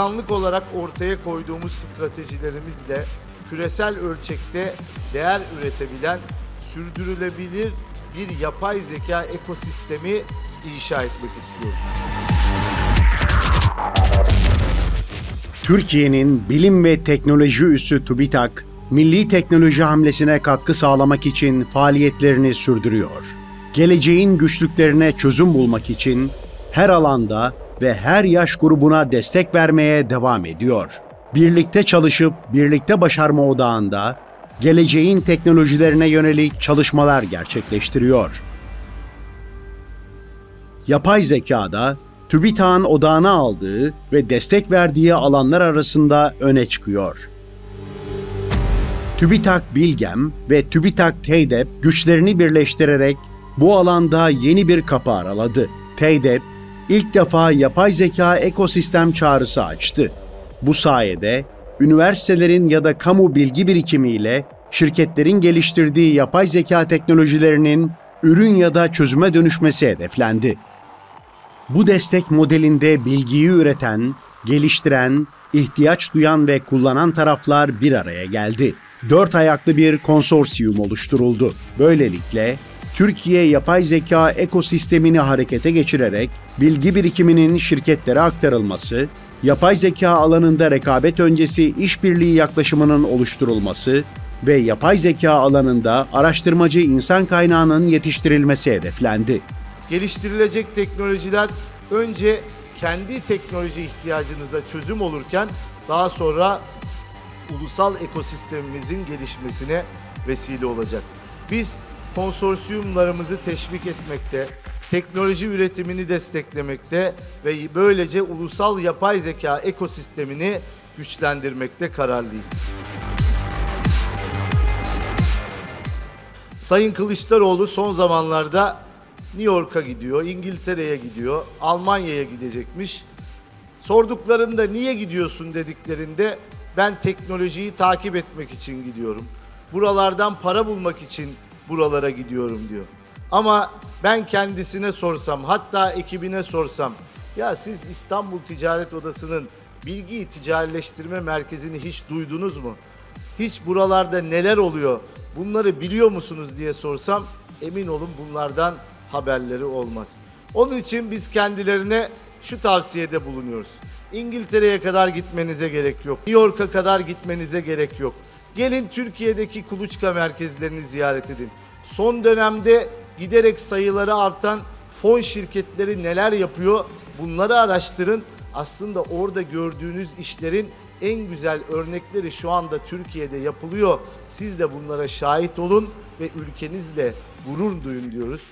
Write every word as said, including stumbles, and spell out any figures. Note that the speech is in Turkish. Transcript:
Bakanlık olarak ortaya koyduğumuz stratejilerimizle küresel ölçekte değer üretebilen, sürdürülebilir bir yapay zeka ekosistemi inşa etmek istiyoruz. Türkiye'nin bilim ve teknoloji üssü TÜBİTAK, milli teknoloji hamlesine katkı sağlamak için faaliyetlerini sürdürüyor. Geleceğin güçlüklerine çözüm bulmak için her alanda ve her yaş grubuna destek vermeye devam ediyor. Birlikte çalışıp birlikte başarma odağında geleceğin teknolojilerine yönelik çalışmalar gerçekleştiriyor. Yapay zekada TÜBİTAK'ın odağına aldığı ve destek verdiği alanlar arasında öne çıkıyor. TÜBİTAK Bilgem ve TÜBİTAK TEYDEP güçlerini birleştirerek bu alanda yeni bir kapı araladı. TEYDEP ilk defa yapay zeka ekosistem çağrısı açtı. Bu sayede üniversitelerin ya da kamu bilgi birikimiyle şirketlerin geliştirdiği yapay zeka teknolojilerinin ürün ya da çözüme dönüşmesi hedeflendi. Bu destek modelinde bilgiyi üreten, geliştiren, ihtiyaç duyan ve kullanan taraflar bir araya geldi. Dört ayaklı bir konsorsiyum oluşturuldu. Böylelikle Türkiye yapay zeka ekosistemini harekete geçirerek bilgi birikiminin şirketlere aktarılması, yapay zeka alanında rekabet öncesi işbirliği yaklaşımının oluşturulması ve yapay zeka alanında araştırmacı insan kaynağının yetiştirilmesi hedeflendi. Geliştirilecek teknolojiler önce kendi teknoloji ihtiyacınıza çözüm olurken daha sonra ulusal ekosistemimizin gelişmesine vesile olacak. Biz konsorsiyumlarımızı teşvik etmekte, teknoloji üretimini desteklemekte ve böylece ulusal yapay zeka ekosistemini güçlendirmekte kararlıyız. Sayın Kılıçdaroğlu son zamanlarda New York'a gidiyor, İngiltere'ye gidiyor, Almanya'ya gidecekmiş. Sorduklarında niye gidiyorsun dediklerinde ben teknolojiyi takip etmek için gidiyorum. Buralardan para bulmak için buralara gidiyorum diyor. Ama ben kendisine sorsam, hatta ekibine sorsam, ya siz İstanbul Ticaret Odası'nın bilgiyi ticarileştirme merkezini hiç duydunuz mu? Hiç buralarda neler oluyor, bunları biliyor musunuz diye sorsam emin olun bunlardan haberleri olmaz. Onun için biz kendilerine şu tavsiyede bulunuyoruz. İngiltere'ye kadar gitmenize gerek yok. New York'a kadar gitmenize gerek yok. Gelin Türkiye'deki kuluçka merkezlerini ziyaret edin. Son dönemde giderek sayıları artan fon şirketleri neler yapıyor? Bunları araştırın. Aslında orada gördüğünüz işlerin en güzel örnekleri şu anda Türkiye'de yapılıyor. Siz de bunlara şahit olun ve ülkenizle gurur duyun diyoruz.